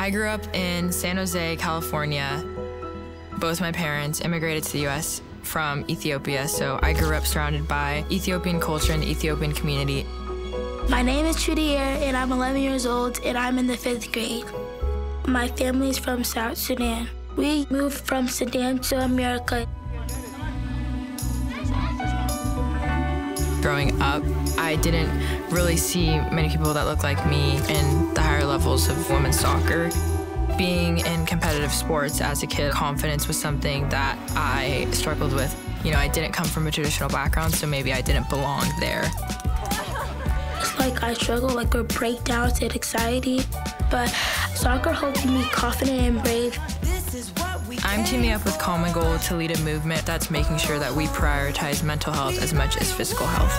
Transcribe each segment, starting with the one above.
I grew up in San Jose, California. Both my parents immigrated to the U.S. from Ethiopia, so I grew up surrounded by Ethiopian culture and the Ethiopian community. My name is Chudier, and I'm 11 years old, and I'm in the 5th grade. My family's from South Sudan. We moved from Sudan to America. Growing up, I didn't really see many people that looked like me in the higher levels of women's soccer. Being in competitive sports as a kid, confidence was something that I struggled with. You know, I didn't come from a traditional background, so maybe I didn't belong there. It's like I struggled like with breakdowns and anxiety, but soccer helped me confident and brave. I'm teaming up with Common Goal to lead a movement that's making sure that we prioritize mental health as much as physical health.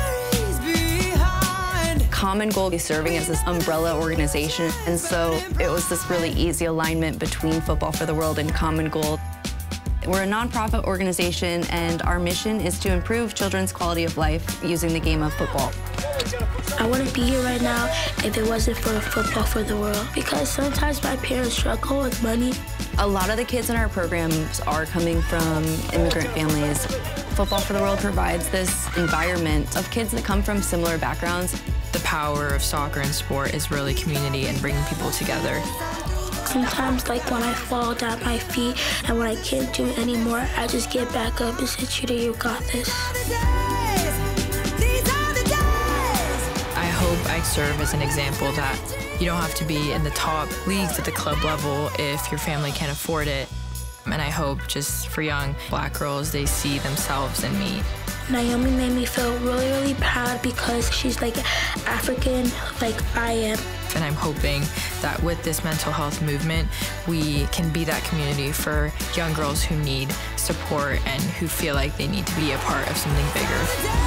Common Goal is serving as this umbrella organization, and so it was this really easy alignment between Football for the World and Common Goal. We're a nonprofit organization, and our mission is to improve children's quality of life using the game of football. I wouldn't be here right now if it wasn't for Football for the World, because sometimes my parents struggle with money. A lot of the kids in our programs are coming from immigrant families. Football for the World provides this environment of kids that come from similar backgrounds. The power of soccer and sport is really community and bringing people together. Sometimes, like when I fall down my feet and when I can't do it anymore, I just get back up and say, Chudier, you got this. I hope I serve as an example that you don't have to be in the top leagues at the club level if your family can't afford it. And I hope just for young Black girls, they see themselves in me. Naomi made me feel really, really proud because she's like African like I am. And I'm hoping that with this mental health movement, we can be that community for young girls who need support and who feel like they need to be a part of something bigger.